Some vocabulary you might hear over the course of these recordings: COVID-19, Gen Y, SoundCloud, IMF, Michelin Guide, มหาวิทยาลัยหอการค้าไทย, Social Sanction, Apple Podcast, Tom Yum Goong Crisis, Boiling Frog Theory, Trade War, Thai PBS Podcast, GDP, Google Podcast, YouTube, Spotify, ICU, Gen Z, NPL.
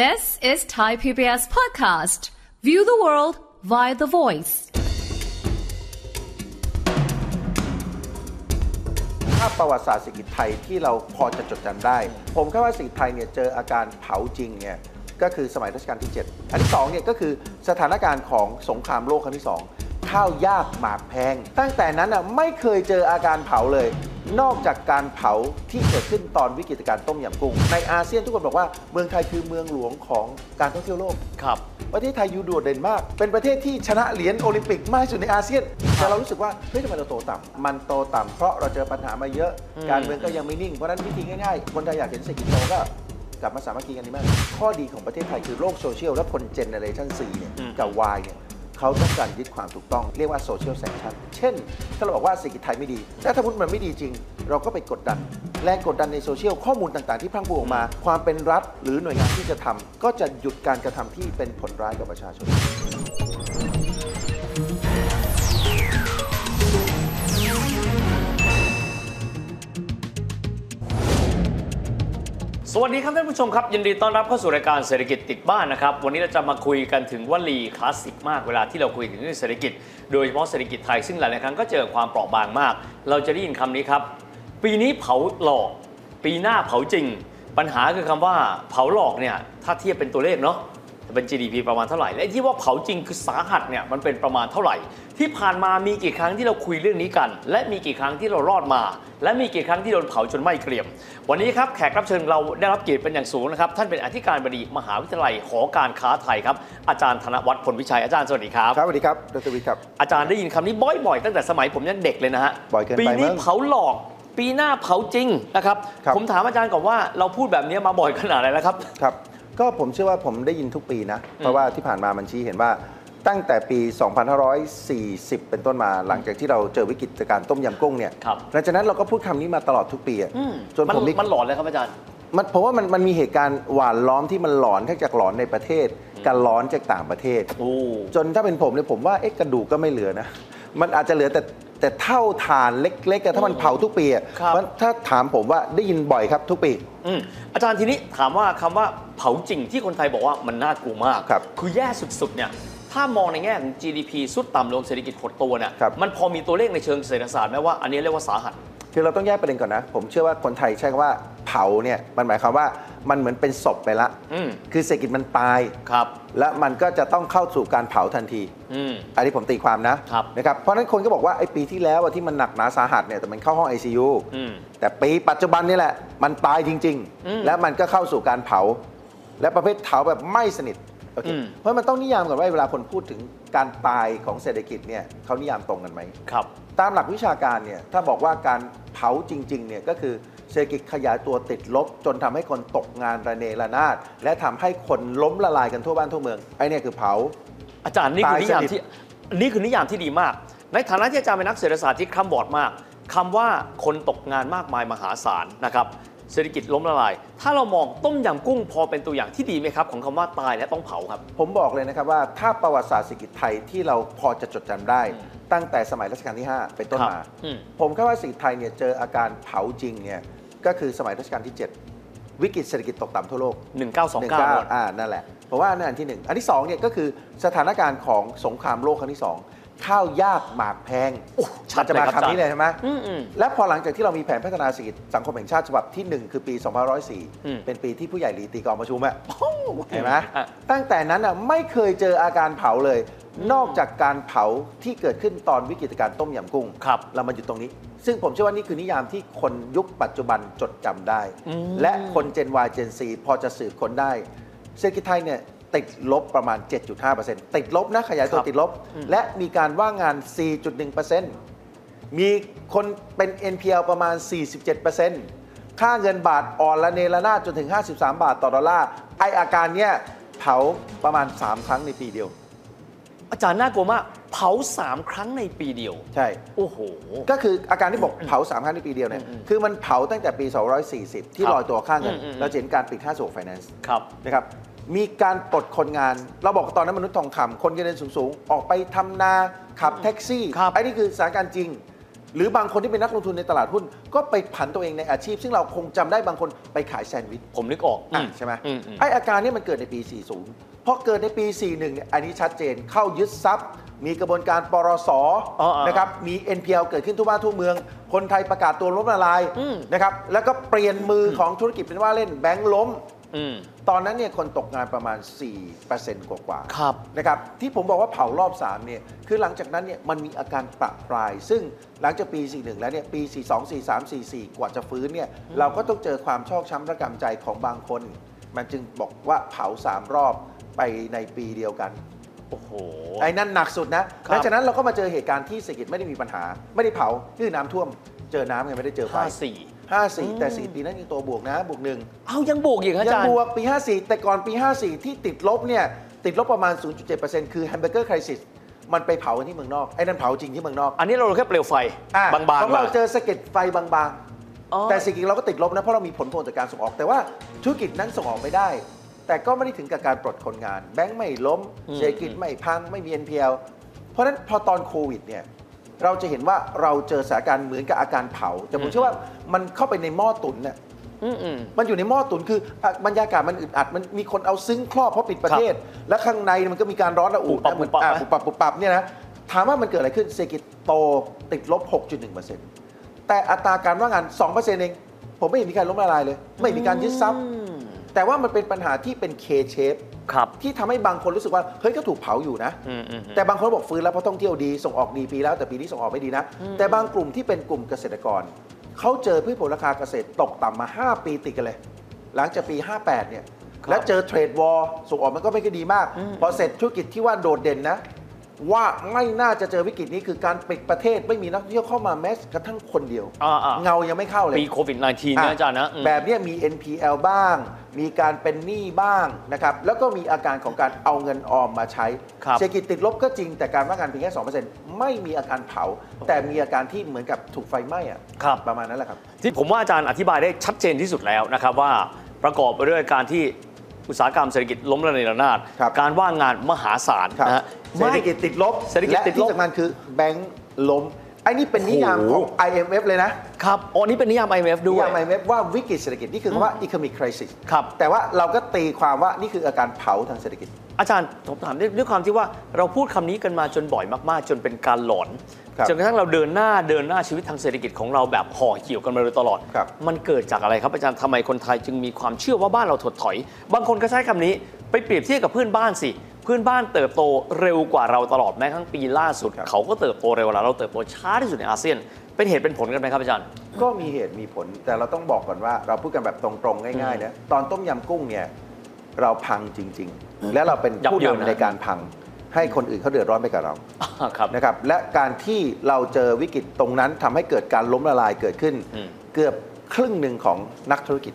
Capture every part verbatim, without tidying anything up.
This is Thai พี บี เอส Podcast. View the world via the voice. ภาพประวัติศาสตร์เศรษฐกิจไทยที่เราพอจะจดจำได้ผมคิดว่าเศรษฐกิจไทยเนี่ยเจออาการเผาจริงเนี่ยก็คือสมัยรัชกาลที่เจ็ดอันที่สองเนี่ยก็คือสถานการณ์ของสงครามโลกครั้งที่สองข้าวยากหมากแพงตั้งแต่นั้นน่ะไม่เคยเจออาการเผาเลยนอกจากการเผาที่เกิดขึ้นตอนวิกฤตการณ์ต้มยำกุ้งในอาเซียนทุกคนบอกว่าเมืองไทยคือเมืองหลวงของการท่องเที่ยวโลกครับประเทศไทยอยู่โดดเด่นมากเป็นประเทศที่ชนะเหรียญโอลิมปิกมากที่สุดในอาเซียนแต่เรารู้สึกว่าเฮ้ยทำไมเราโตต่ำมันโตต่ำเพราะเราเจอปัญหามาเยอะการเมืองก็ยังไม่นิ่งเพราะนั้นวิธีง่ายๆคนไทยอยากเห็นเศรษฐกิจโตก็กลับมาสามัคคีกันนี่มากข้อดีของประเทศไทยคือโลกโซเชียลและคนเจเนเรชั่น ซี เนี่ยกับ วาย เนี่ยเขาต้องการยึดความถูกต้องเรียกว่าโซเชียลแซงชั่นเช่นถ้าเราบอกว่าเศรษฐกิจไทยไม่ดีแต่ถ้าพูดมันไม่ดีจริงเราก็ไปกดดันแรงกดดันในโซเชียลข้อมูลต่างๆที่พรั่งพรูออกมาความเป็นรัฐหรือหน่วยงานที่จะทำก็จะหยุดการกระทำที่เป็นผลร้ายกับประชาชนสวัสดีครับท่านผู้ชมครับยินดีต้อนรับเข้าสู่รายการเศรษฐกิจติดบ้านนะครับวันนี้เราจะมาคุยกันถึงวลีคลาสสิกมากเวลาที่เราคุยถึงเรื่องเศรษฐกิจโดยเฉพาะเศรษฐกิจไทยซึ่งหลายๆครั้งก็เจอความเปราะบางมากเราจะได้ยินคำนี้ครับปีนี้เผาหลอกปีหน้าเผาจริงปัญหาคือคำว่าเผาหลอกเนี่ยถ้าเทียบเป็นตัวเลขเนาะเป็น จี ดี พี ประมาณเท่าไหร่และที่ว่าเผาจริงคือสาหัสเนี่ยมันเป็นประมาณเท่าไหร่ที่ผ่านมามีกี่ครั้งที่เราคุยเรื่องนี้กันและมีกี่ครั้งที่เรารอดมาและมีกี่ครั้งที่โดนเผาจนไหม้เกรียมวันนี้ครับแขกรับเชิญเราได้รับเกียรติเป็นอย่างสูงนะครับท่านเป็นอธิการบดีมหาวิทยาลัยหอการค้าไทยครับอาจารย์ธนวัฒน์พลวิชัยอาจารย์สวัสดีครับครับสวัสดีครับดร.วิทย์ครับอาจารย์ได้ยินคำนี้บ่อยๆตั้งแต่สมัยผมยังเด็กเลยนะฮะปีนี้เผาหลอกปีหน้าเผาจริงนะครับผมถามอาจารย์ก่อนว่าเราพูดแบบนี้มาบ่อยขนาดไหนแล้วครับครับก็ผมเชื่อว่าผมได้ยินทุกปีนะเพราะว่าที่ผ่านมามันชี้เห็นว่าตั้งแต่ปีสองพันห้าร้อยสี่สิบเป็นต้นมาหลังจากที่เราเจอวิกฤตการณ์ต้มยำกุ้งเนี่ยหลังจากนั้นเราก็พูดคำนี้มาตลอดทุกปีจนผมมันหลอนเลยครับอาจารย์มันเพราะว่ามันมันมีเหตุการณ์หวานล้อมที่มันหลอนทั้งจากหลอนในประเทศกับหลอนจากต่างประเทศจนถ้าเป็นผมเนี่ยผมว่าเอ๊ะกระดูกก็ไม่เหลือนะมันอาจจะเหลือแต่แต่เท่าฐานเล็กๆถ้ามันเผาทุกปีมันถ้าถามผมว่าได้ยินบ่อยครับทุกปีอาจารย์ทีนี้ถามว่าคำว่าเผาจริงที่คนไทยบอกว่ามันน่ากลัวมากคือแย่สุดๆเนี่ยถ้ามองในแง่ของ จี ดี พี สุดต่ำลงเศรษฐกิจหดตัวเนี่ยมันพอมีตัวเลขในเชิงเศรษฐศาสตร์ไหมว่าอันนี้เรียกว่าสาหัสคือเราต้องแยกประเด็นก่อนนะผมเชื่อว่าคนไทยใช้คำว่าเผาเนี่ยมันหมายความว่ามันเหมือนเป็นศพไปละคือเศรษฐกิจมันตายและมันก็จะต้องเข้าสู่การเผาทันทีอันนี้ผมตีความนะนะครับเพราะนั้นคนก็บอกว่าไอ้ปีที่แล้วที่มันหนักหนาสาหัสเนี่ยแต่มันเข้าห้อง ไอ ซี ยู แต่ปีปัจจุบันนี่แหละมันตายจริงๆและมันก็เข้าสู่การเผาและประเภทเผาแบบไม่สนิทเพราะมันต้องนิยามก่อนว่าเวลาคนพูดถึงการตายของเศรษฐกิจเนี่ยเขานิยามตรงกันไหมครับตามหลักวิชาการเนี่ยถ้าบอกว่าการเผาจริงๆเนี่ยก็คือเศรษฐกิจขยายตัวติดลบจนทำให้คนตกงานระเนระนาดและทำให้คนล้มละลายกันทั่วบ้านทั่วเมืองไอ้นี่คือเผาอาจารย์นี่คือนิยามที่นี่คือนิยามที่ดีมากในฐานะที่อาจารย์เป็นนักเศรษฐศาสตร์ที่คร่ำวอร์ดมากคำว่าคนตกงานมากมายมหาศาลนะครับเศรษฐกิจล้มละลายถ้าเรามองต้มยำกุ้งพอเป็นตัวอย่างที่ดีไหมครับของคำว่าตายและต้องเผาครับผมบอกเลยนะครับว่าถ้าประวัติศาสตร์เศรษฐกิจไทยที่เราพอจะจดจำได้ตั้งแต่สมัยรัชกาลที่ห้าเป็นต้นมาผมคิดว่าเศรษฐกิจไทยเนี่ยเจออาการเผาจริงเนี่ยก็คือสมัยรัชกาลที่เจ็ดวิกฤตเศรษฐกิจตกต่ำทั่วโลกหนึ่งพันเก้าร้อยยี่สิบเก้าอ่านั่นแหละเพราะว่านั่นอันที่หนึ่งอันที่สองเนี่ยก็คือสถานการณ์ของสงครามโลกครั้งที่สองข้าวยากหมากแพงมันจะมาคำนี้เลยใช่ไหมและพอหลังจากที่เรามีแผนพัฒนาเศรษฐกิจสังคมแห่งชาติฉบับที่หนึ่งคือปีสองพันห้าร้อยสี่เป็นปีที่ผู้ใหญ่หลีตีกองประชุมอะเห็นไหมตั้งแต่นั้นอะไม่เคยเจออาการเผาเลยนอกจากการเผาที่เกิดขึ้นตอนวิกฤตการณ์ต้มยำกุ้งเรามาอยู่ตรงนี้ซึ่งผมเชื่อว่านี่คือนิยามที่คนยุคปัจจุบันจดจำได้และคนเจน Y เจน Z พอจะสืบค้นได้เศรษฐกิจไทยเนี่ยติดลบประมาณ เจ็ดจุดห้าเปอร์เซ็นต์ ติดลบนะขยายตัวติดลบและมีการว่างงาน สี่จุดหนึ่งเปอร์เซ็นต์ มีคนเป็น เอ็น พี แอล ประมาณ สี่สิบเจ็ดเปอร์เซ็นต์ ค่าเงินบาทอ่อนละเนระนาดจนถึงห้าสิบสามบาทต่อดอลลาร์ไออาการเนี้ยเผาประมาณสามครั้งในปีเดียวอาจารย์น่ากลัวมากเผาสามครั้งในปีเดียวใช่โอ้โหก็คืออาการที่บอกเผาสามครั้งในปีเดียวเนี่ยคือมันเผาตั้งแต่ปีสองพันสี่สิบที่ลอยตัวค่าเงินเราเห็นการปิดห้าสิบหก Finance ครับนะครับมีการปลดคนงานเราบอกตอนนั้นมนุษย์ทองคำคนเงินเดือนสูงๆออกไปทำนาขับแท็กซี่ไอ้นี่คือสถานการณ์จริง หรือบางคนที่เป็นนักลงทุนในตลาดหุ้นก็ไปผันตัวเองในอาชีพซึ่งเราคงจำได้บางคนไปขายแซนด์วิชผมนึกออกอ่ะใช่ไหมไออาการนี้มันเกิดในปีสี่สิบพอเกิดในปีสี่สิบเอ็ดเนี่ยอันนี้ชัดเจนเข้ายึดทรัพย์มีกระบวนการปรส.นะครับมี เอ็น พี แอล เกิดขึ้นทั่วบ้านทั่วเมืองคนไทยประกาศตัวล้มละลายนะครับแล้วก็เปลี่ยนมือของธุรกิจเป็นว่าเล่นแบงก์ล้มตอนนั้นเนี่ยคนตกงานประมาณ สี่เปอร์เซ็นต์ กว่าๆนะครับที่ผมบอกว่าเผารอบสามเนี่ยคือหลังจากนั้นเนี่ยมันมีอาการปรับปลายซึ่งหลังจากปีสี่สิบเอ็ดแล้วเนี่ยปีสี่สิบสอง สี่สิบสาม สี่สิบสี่กว่าจะฟื้นเนี่ยเราก็ต้องเจอความชอกช้ำระกำใจของบางคนมันจึงบอกว่าเผาสามรอบไปในปีเดียวกันโอ้โหไอ้นั่นหนักสุดนะหลังจากนั้นเราก็มาเจอเหตุการณ์ที่เศรษฐกิจไม่ได้มีปัญหาไม่ได้เผาคือน้ำท่วมเจอน้ำไงไม่ได้เจอไฟห้าสี่แต่สี่ปีนั้นยังตัวบวกนะบวกหนึ่งเอายังบวกอีกอาจารย์ยังบวกปีห้าสี่แต่ก่อนปีห้าสี่ที่ติดลบเนี่ยติดลบประมาณ ศูนย์จุดเจ็ดเปอร์เซ็นต์ คือแฮมเบอร์เกอร์ไครซิสมันไปเผาที่เมืองนอกไอ้นั่นเผาจริงที่เมืองนอกอันนี้เราแค่เปลวไฟบางๆเพราะเราเจอสะเก็ดไฟบางๆแต่สิ่งจริงเราก็ติดลบนะเพราะเรามีผลพวงจากการส่งออกแต่ว่าธุรกิจนั้นส่งออกไม่ได้แต่ก็ไม่ได้ถึงกับการปลดคนงานแบงก์ไม่ล้มเศรษฐกิจไม่พังไม่มี เอ็น พี แอล เพราะนั้นพอตอนโควิดเนี่ยเราจะเห็นว่าเราเจอสถานการณ์เหมือนกับอาการเผาแต่ผมเชื่อว่ามันเข้าไปในหม้อตุ๋นเนี่ยมันอยู่ในหม้อตุ๋นคือบรรยากาศมันอึดอัดมันมีคนเอาซึ้งครอบเพราะปิดประเทศและข้างในมันก็มีการร้อนระอุเหมือนปุบปับปุบปับเนี่ยนะถามว่ามันเกิดอะไรขึ้นเศรษฐกิจโตติดลบ หกจุดหนึ่งเปอร์เซ็นต์ แต่อัตราการว่างงาน สองเปอร์เซ็นต์ เองผมไม่เห็นมีการล้มละลายเลยไม่มีการยึดทรัพย์แต่ว่ามันเป็นปัญหาที่เป็น เค เชฟ ที่ทำให้บางคนรู้สึกว่าเฮ้ยก็ถูกเผาอยู่นะแต่บางคนบอกฟื้นแล้วเพราะท่องเที่ยวดีส่งออกดีปีแล้วแต่ปีนี้ส่งออกไม่ดีนะแต่บางกลุ่มที่เป็นกลุ่มเกษตรกรเขาเจอพืชผลราคาเกษตรตกต่ำมาห้าปีติดกันเลยหลังจากปีห้าแปดเนี่ยแล้วเจอเทรดวอร์ส่งออกมันก็ไม่ค่อยดีมากพอเสร็จธุรกิจที่ว่าโดดเด่นนะว่าไม่น่าจะเจอวิกฤตนี้คือการปิดประเทศไม่มีนักท่องเที่ยวเข้ามาแม้กระทั่งคนเดียวเงายังไม่เข้าเลยปีโควิด สิบเก้า นะอาจารย์นะแบบนี้มี เอ็น พี แอล บ้างมีการเป็นหนี้บ้างนะครับแล้วก็มีอาการของการเอาเงินออมมาใช้เศรษฐกิจติดลบก็จริงแต่การว่างงานเพียงแค่ สองเปอร์เซ็นต์ ไม่มีอาการเผาแต่มีอาการที่เหมือนกับถูกไฟไหม้อะประมาณนั้นแหละครับที่ผมว่าอาจารย์อธิบายได้ชัดเจนที่สุดแล้วนะครับว่าประกอบไปด้วยการที่อุตสาหกรรมเศรษฐกิจล้มระเนระนาดการว่างงานมหาศาลนะฮะเศรษฐกิจติดลบและที่สำคัญคือแบงก์ล้มไอ้นี่เป็นนิยามของ ไอ เอ็ม เอฟ เลยนะครับอ๋อนี่เป็นนิยาม ไอ เอ็ม เอฟ ด้วยนิยาม ไอ เอ็ม เอฟ ว่าวิกฤตเศรษฐกิจนี่คือคำว่า economic crisis ครับแต่ว่าเราก็ตีความว่านี่คืออาการเผาทางเศรษฐกิจอาจารย์ผมถามด้วยความที่ว่าเราพูดคำนี้กันมาจนบ่อยมากๆจนเป็นการหลอนจนกระทั่งเราเดินหน้าเดินหน้าชีวิตทางเศรษฐกิจของเราแบบห่อเกี่ยวกันมาโดยตลอดมันเกิดจากอะไรครับอาจารย์ทำไมคนไทยจึงมีความเชื่อว่าบ้านเราถดถอยบางคนก็ใช้คำนี้ไปเปรียบเทียบกับเพื่อนบ้านสิเพื่อนบ้านเติบโตเร็วกว่าเราตลอดแม้ทั้งปีล่าสุดเขาก็เติบโตเร็วแล้วเราเติบโตช้าที่สุดในอาเซียนเป็นเหตุเป็นผลกันไหมครับอาจารย์ก็มีเหตุมีผลแต่เราต้องบอกก่อนว่าเราพูดกันแบบตรงๆง่ายๆนะตอนต้มยำกุ้งเนี่ยเราพังจริงๆและเราเป็นผู้นำในการพังให้คนอื่นเขาเดือดร้อนไปกับเรานะครับและการที่เราเจอวิกฤตตรงนั้นทำให้เกิดการล้มละลายเกิดขึ้นเกือบครึ่งหนึ่งของนักธุรกิจ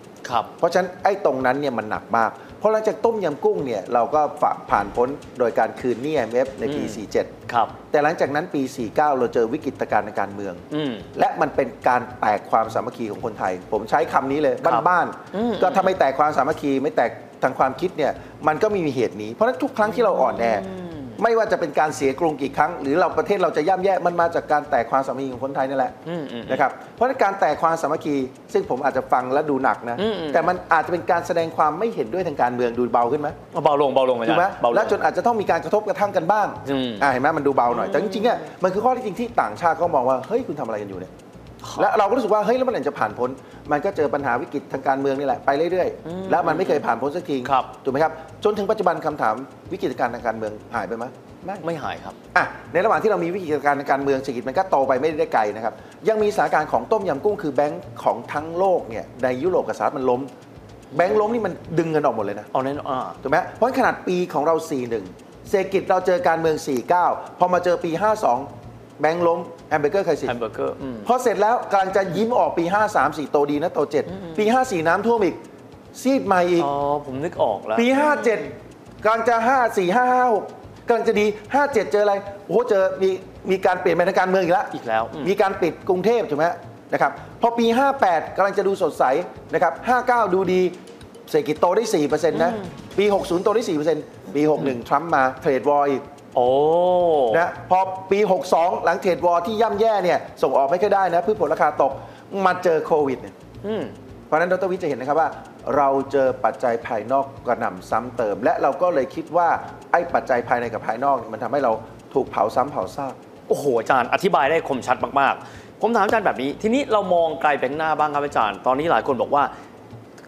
เพราะฉะนั้นไอ้ตรงนั้นเนี่ยมันหนักมากเพราะหลังจากต้มยำกุ้งเนี่ยเราก็ผ่านพ้นโดยการคืนหนี้ ไอ เอ็ม เอฟ ในปีสี่สิบเจ็ดครับแต่หลังจากนั้นปีสี่สิบเก้าเราเจอวิกฤตการณ์การเมืองและมันเป็นการแตกความสามัคคีของคนไทยผมใช้คำนี้เลยบ้านๆก็ถ้าไม่แตกความสามัคคีไม่แตกทางความคิดเนี่ยมันก็ไม่มีเหตุนี้เพราะฉะนั้นทุกครั้งที่เราอ่อนแอไม่ว่าจะเป็นการเสียกรุงกี่ครั้งหรือเราประเทศเราจะย่ำแย่มันมาจากการแตกความสามัคคีของคนไทยนั่นแหละนะครับเพราะการแตกความสามัคคีซึ่งผมอาจจะฟังและดูหนักนะแต่มันอาจจะเป็นการแสดงความไม่เห็นด้วยทางการเมืองดูเบาขึ้นไหมเบาลงเบาลงถูกไหมและจนอาจจะต้องมีการกระทบกระทั่งกันบ้างเห็นไหมมันดูเบาหน่อยแต่จริงๆเนี่ยมันคือข้อที่จริงที่ต่างชาติเขามองว่าเฮ้ยคุณทำอะไรกันอยู่เนี่ยและเราก็รู้สึกว่าเฮ้ยแล้วมันจะผ่านพ้นมันก็เจอปัญหาวิกฤตทางการเมืองนี่แหละไปเรื่อยๆแล้วมันไม่เคยผ่านพ้นสักทีถูกไหมครับจนถึงปัจจุบันคำถามวิกฤตการณ์ทางการเมืองหายไปไหมไม่ไม่หายครับอ่ะในระหว่างที่เรามีวิกฤตการณ์ทางการเมืองเศรษฐกิจมันก็โตไปไม่ได้ไกลนะครับยังมีสถานการณ์ของต้มยำกุ้งคือแบงก์ของทั้งโลกเนี่ยในยุโรปกับสหรัฐมันล้มแบงก์ล้มนี่มันดึงเงินออกหมดเลยนะเอาแน่นอนถูกไหมเพราะขนาดปีของเราสี่สิบเอ็ดเศรษฐกิจเราเจอการเมืองสี่สิบเก้าพอมาเจอปีห้าสิบสองแบงค์ล้มแฮมเบอร์เกอร์ใครสิแฮมเบอร์เกอร์พอเสร็จแล้วกำลังจะยิ้มออกปีห้าสามสี่โตดีนะโตเจ็ดปีห้าสี่น้ำท่วมอีกซีดใหม่อีกอ๋อผมนึกออกแล้วปีห้าเจ็ดกำลังจะห้าสี่ ห้าห้า หกกำลังจะดีห้าเจ็ดเจออะไรโอ้โหเจอมีมีการเปลี่ยนแปลงทางการเมืองอีกแล้วอีกแล้วมีการปิดกรุงเทพถูกไหมนะครับพอปีห้าแปดกำลังจะดูสดใสนะครับห้าเก้าดูดีเศรษฐกิจโตได้ สี่เปอร์เซ็นต์ นะปีหกสิบโตได้ สี่เปอร์เซ็นต์ ปีหกสิบเอ็ดทรัมป์มาเทรดวอร์ โอ้นะพอปีหกสิบสองหลังเทรดวอร์ที่ย่ำแย่เนี่ยส่งออกไม่ค่อยได้นะพืชผลราคาตกมาเจอโควิดเนี่ยเพราะนั้นดร.วิทย์จะเห็นนะครับว่าเราเจอปัจจัยภายนอกกระหน่ำซ้ำเติมและเราก็เลยคิดว่าไอ้ปัจจัยภายในกับภายนอกมันทำให้เราถูกเผาซ้ำเผาซากโอ้โหอาจารย์อธิบายได้คมชัดมากๆผมถามอาจารย์แบบนี้ทีนี้เรามองไกลไปข้างหน้าบ้างครับอาจารย์ตอนนี้หลายคนบอกว่า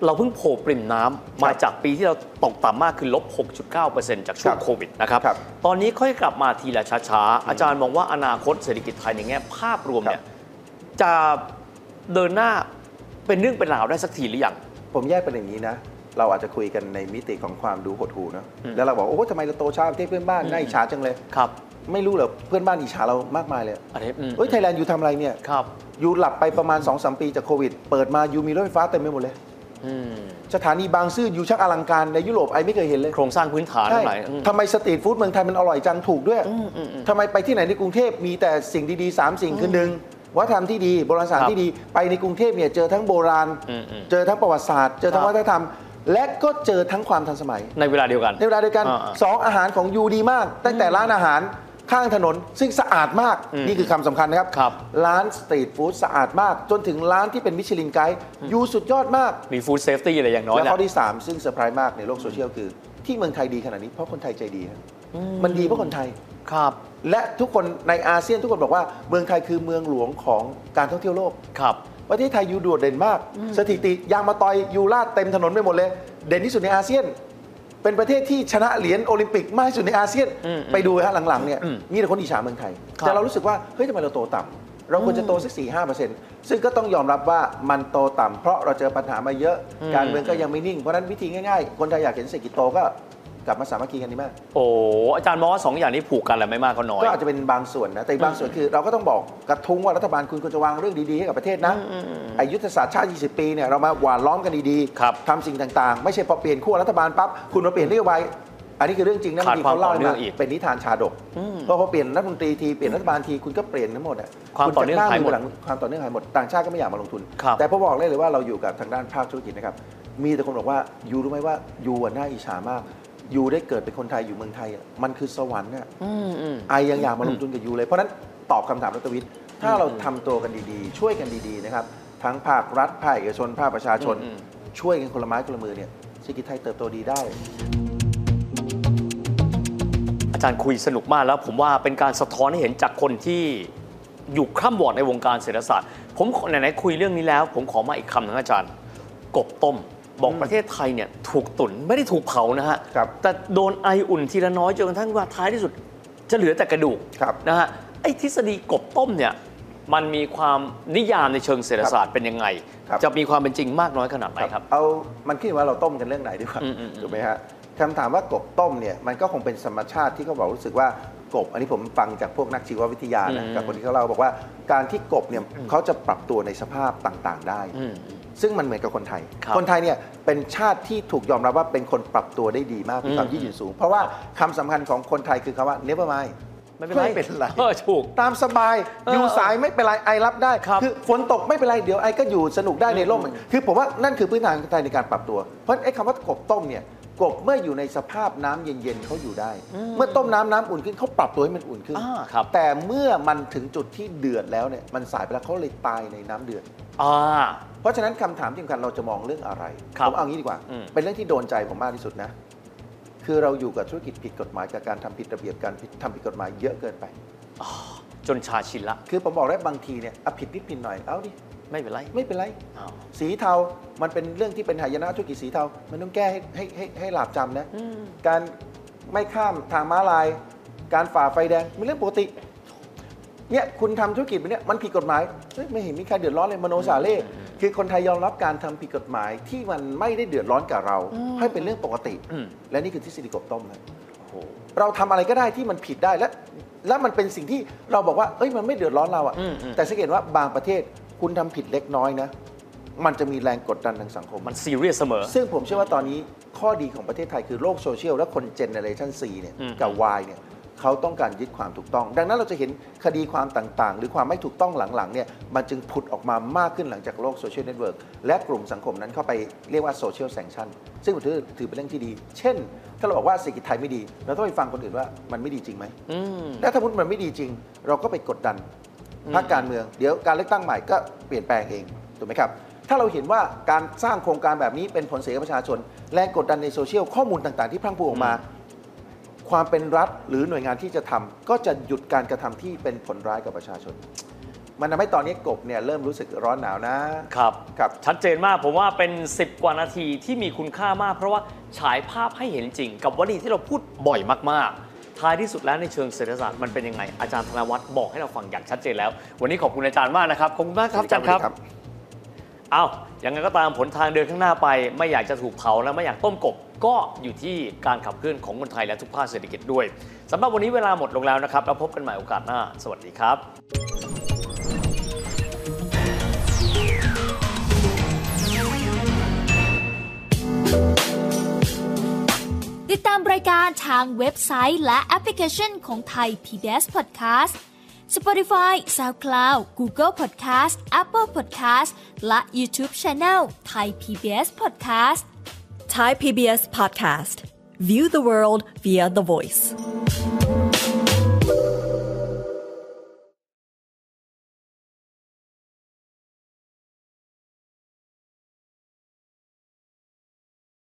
เราเพิ่งโผล่ปริ่มน้ำมาจากปีที่เราตกต่ำมากคือ ลบหกจุดเก้าเปอร์เซ็นต์ จากช่วงโควิดนะครับตอนนี้ค่อยกลับมาทีละช้าๆอาจารย์มองว่าอนาคตเศรษฐกิจไทยในแง่ภาพรวมเนี่ยจะเดินหน้าเป็นเรื่องเป็นราวได้สักทีหรือยังผมแยกเป็นอย่างนี้นะเราอาจจะคุยกันในมิติของความดูหดหู่นะแล้วเราบอกโอ้ทำไมเราโตช้าประเทศเพื่อนบ้านน่าอิจฉาจังเลยครับไม่รู้เหรอเพื่อนบ้านอิจฉาเรามากมายเลยอันนี้เฮ้ยไทยแลนด์อยู่ทำอะไรเนี่ยครับอยู่หลับไปประมาณ สองสาม ปีจากโควิดเปิดมาอยู่มีรถไฟฟ้าเต็มไปหมดเลยสถานีบางซื่ออยู่ชักอลังการในยุโรปไอ้ไม่เคยเห็นเลยโครงสร้างพื้นฐานอะไรทำไมสตรีทฟู้ดเมืองไทยมันอร่อยจังถูกด้วยทำไมไปที่ไหนในกรุงเทพมีแต่สิ่งดีๆสามสิ่งคือหนึ่งวัฒนธรรมที่ดีโบราณสถานที่ดีไปในกรุงเทพเนี่ยเจอทั้งโบราณเจอทั้งประวัติศาสตร์เจอทั้งวัฒนธรรมและก็เจอทั้งความทันสมัยในเวลาเดียวกันในเวลาเดียวกันสองอาหารของยูดีมากตั้งแต่ร้านอาหารข้างถนนซึ่งสะอาดมากนี่คือคำสำคัญนะครับร้านสตรีทฟู้ดสะอาดมากจนถึงร้านที่เป็นมิชลินไกด์อยู่สุดยอดมากมีฟู้ดเซฟตี้อะไรอย่างน้อยและข้อที่สามซึ่งเซอร์ไพรส์มากในโลกโซเชียลคือที่เมืองไทยดีขนาดนี้เพราะคนไทยใจดีนะมันดีเพราะคนไทยครับและทุกคนในอาเซียนทุกคนบอกว่าเมืองไทยคือเมืองหลวงของการท่องเที่ยวโลกครับประเทศไทยอยู่โดดเด่นมากสถิติยางมะตอยอยู่ลาดเต็มถนนไปหมดเลยเด่นที่สุดในอาเซียนเป็นประเทศที่ชนะเหรียญโอลิมปิกมากที่สุดในอาเซียนไปดูฮะหลังๆเนี่ยมีแต่คนอิจฉาเมืองไทยแต่เรารู้สึกว่าเฮ้ยทำไมเราโตต่ำเราควรจะโตสัก สี่ถึงห้าเปอร์เซ็นต์ ซึ่งก็ต้องยอมรับว่ามันโตต่ำเพราะเราเจอปัญหามาเยอะการเมืองก็ยังไม่นิ่งเพราะนั้นวิธีง่ายๆคนไทยอยากเห็นเศรษฐกิจโตก็กลับมาสามัคคีกันดีมากโอ้อาจารย์มองว่าสองอย่างนี้ผูกกันแหละไม่มากก็น้อยก็อาจจะเป็นบางส่วนนะแต่บางส่วนคือเราก็ต้องบอกกระทุ้งว่ารัฐบาลคุณควรจะวางเรื่องดีๆให้กับประเทศนะอายุทธศาสตร์ชาติยี่สิบปีเนี่ยเรามาหว่านล้อมกันดีๆทำสิ่งต่างๆไม่ใช่พอเปลี่ยนขั้วรัฐบาลปั๊บคุณมาเปลี่ยนนโยบายอันนี้คือเรื่องจริงนะบางทีเขาเล่ามาเป็นนิทานชาดกเพราะพอเปลี่ยนรัฐมนตรีทีเปลี่ยนรัฐบาลทีคุณก็เปลี่ยนทั้งหมดอ่ะความต่อเนื่องหายหมดความต่อเนื่องหายหมดต่างชาติก็ไม่อยากมาลงทุนแต่พอบอกเลยว่าเราอยู่กับทางด้านภาคธุรกิจนะครับมีแต่คนบอกว่ายูรู้ไหมว่ายูน่าอิจฉามากยูได้เกิดเป็นคนไทยอยู่เมืองไทยมันคือสวรรค์เนี่ยไอยังอยากมาลงทุนกับยูเลยเพราะนั้นตอบคำถามรัฐวิทย์ถ้าเราทำตัวกันดีๆช่วยกันดีๆนะครับทั้งภาครัฐภาคเอกชนภาคประชาชนช่วยกันคนละไม้คนละมือเนี่ยเศรษฐกิจไทยเติบโตดีได้อาจารย์คุยสนุกมากแล้วผมว่าเป็นการสะท้อนให้เห็นจากคนที่อยู่คร่ำวอดในวงการเศรษฐศาสตร์ผมไหนๆคุยเรื่องนี้แล้วผมขอมาอีกคำหนึ่งอาจารย์กบต้มบอกประเทศไทยเนี่ยถูกตุ๋นไม่ได้ถูกเผานะฮะแต่โดนไออุ่นทีละน้อยจนกระทั่งว่าท้ายที่สุดจะเหลือแต่กระดูกนะฮะไอ้ทฤษฎีกบต้มเนี่ยมันมีความนิยามในเชิงเศรษฐศาสตร์เป็นยังไงจะมีความเป็นจริงมากน้อยขนาดไหนครับเอามันขึ้นว่าเราต้มกันเรื่องไหนดีกว่าถูกไหมฮะคำถามว่ากบต้มเนี่ยมันก็คงเป็นธรรมชาติที่เขาบอกรู้สึกว่ากบอันนี้ผมฟังจากพวกนักชีววิทยานะกับคนที่เขาเล่าบอกว่าการที่กบเนี่ยเขาจะปรับตัวในสภาพต่างๆได้ซึ่งมันเหมือนกับคนไทย ค, คนไทยเนี่ยเป็นชาติที่ถูกยอมรับว่าเป็นคนปรับตัวได้ดีมากมีความยืดหยุ่นสูงเพราะว่าคำสำคัญของคนไทยคือคำว่า never mind ไม่เป็นไรไม่เป็นไรถูกตามสบาย อ, อยู่สายไม่เป็นไรไอรับได้ ค, คือฝนตกไม่เป็นไรเดี๋ยวไอก็อยู่สนุกได้ในร่มคือผมว่านั่นคือพื้นฐานของคนไทยในการปรับตัวเพราะไอ้คำว่ากบต้มเนี่ยกบเมื่ออยู่ในสภาพน้ำเย็นๆเขาอยู่ได้เมื่อต้มน้ำน้ำอุ่นขึ้นเขาปรับตัวให้มันอุ่นขึ้นแต่เมื่อมันถึงจุดที่เดือดแล้วเนี่ยมันสายไปแล้วเขาเลยตายในน้ำเดือดเพราะฉะนั้นคำถามที่สำคัญเราจะมองเรื่องอะไรผมเอางี้ดีกว่าเป็นเรื่องที่โดนใจผมมากที่สุดนะคือเราอยู่กับธุรกิจผิดกฎหมายกับการทำผิดระเบียบการทำผิดกฎหมายเยอะเกินไปจนชาชินละคือผมบอกได้บางทีเนี่ยผิดนิดผิดหน่อยเอาดิไม่เป็นไรไม่เป็นไรสีเทามันเป็นเรื่องที่เป็นหายนะธุรกิจสีเทามันต้องแก้ให้ให้ให้ให้หลาบจำนะการไม่ข้ามทางม้าลายการฝ่าไฟแดงเป็นเรื่องปกติเนี่ยคุณทำธุรกิจแบบนี้มันผิดกฎหมายไม่เห็นมีใครเดือดร้อนเลยมโนสาเร่คือคนไทยยอมรับการทำผิดกฎหมายที่มันไม่ได้เดือดร้อนกับเราให้เป็นเรื่องปกติและนี่คือทฤษฎีกบต้มนะเราทำอะไรก็ได้ที่มันผิดได้และและมันเป็นสิ่งที่เราบอกว่าเอ้ยมันไม่เดือดร้อนเราอ่ะแต่สังเกตว่าบางประเทศคุณทำผิดเล็กน้อยนะมันจะมีแรงกดดันทางสังคมมันซีเรียสเสมอซึ่งผมเชื่อว่าตอนนี้ข้อดีของประเทศไทยคือโลกโซเชียลและคนเจเนเรชั่น ซี เนี่ยกับ วาย เนี่ย เขาต้องการยึดความถูกต้องดังนั้นเราจะเห็นคดีความต่างๆหรือความไม่ถูกต้องหลังๆเนี่ยมันจึงผุดออกมามากขึ้นหลังจากโลกโซเชียลเน็ตเวิร์กและกลุ่มสังคมนั้นเข้าไปเรียกว่าโซเชียลแซงชั่นซึ่งผมถือถือเป็นเรื่องที่ดีเช่นถ้าเราบอกว่าเศรษฐกิจไทยไม่ดีเราต้องไปฟังคนอื่นว่ามันไม่ดีจริงไหมและถ้าพูดมันไม่ดีจริงเราก็ไปกดดันพรรคการเมืองเดี๋ยวการเลือกตั้งใหม่ก็เปลี่ยนแปลงเองถูกไหมครับถ้าเราเห็นว่าการสร้างโครงการแบบนี้เป็นผลเสียกับประชาชนแรงกดดันในโซเชียลข้อมูลต่างๆที่พรั่งพรูออกมาความเป็นรัฐหรือหน่วยงานที่จะทำก็จะหยุดการกระทำที่เป็นผลร้ายกับประชาชนมันทำให้ตอนนี้กบเนี่ยเริ่มรู้สึกร้อนหนาวนะครับครับชัดเจนมากผมว่าเป็นสิบกว่านาทีที่มีคุณค่ามากเพราะว่าฉายภาพให้เห็นจริงกับวลีที่เราพูดบ่อยมากๆท้ายที่สุดแล้วในเชิงเศรษฐศาสตร์มันเป็นยังไงอาจารย์ธนวัฒน์บอกให้เราฟังอย่างชัดเจนแล้ววันนี้ขอบคุณอาจารย์มากนะครับขอบคุณมากครับอาจารย์ครับเอาอย่างนั้นก็ตามผลทางเดินข้างหน้าไปไม่อยากจะถูกเผาและไม่อยากต้มกบก็อยู่ที่การขับเคลื่อนของคนไทยและทุกภาคเศรษฐกิจด้วยสำหรับวันนี้เวลาหมดลงแล้วนะครับแล้วพบกันใหม่โอกาสหน้าสวัสดีครับติดตามรายการทางเว็บไซต์และแอปพลิเคชันของ Thai พี บี เอส Podcast Spotify SoundCloud Google Podcast Apple Podcast และ YouTube Channel Thai พี บี เอส Podcast Thai พี บี เอส Podcast View the world via the voice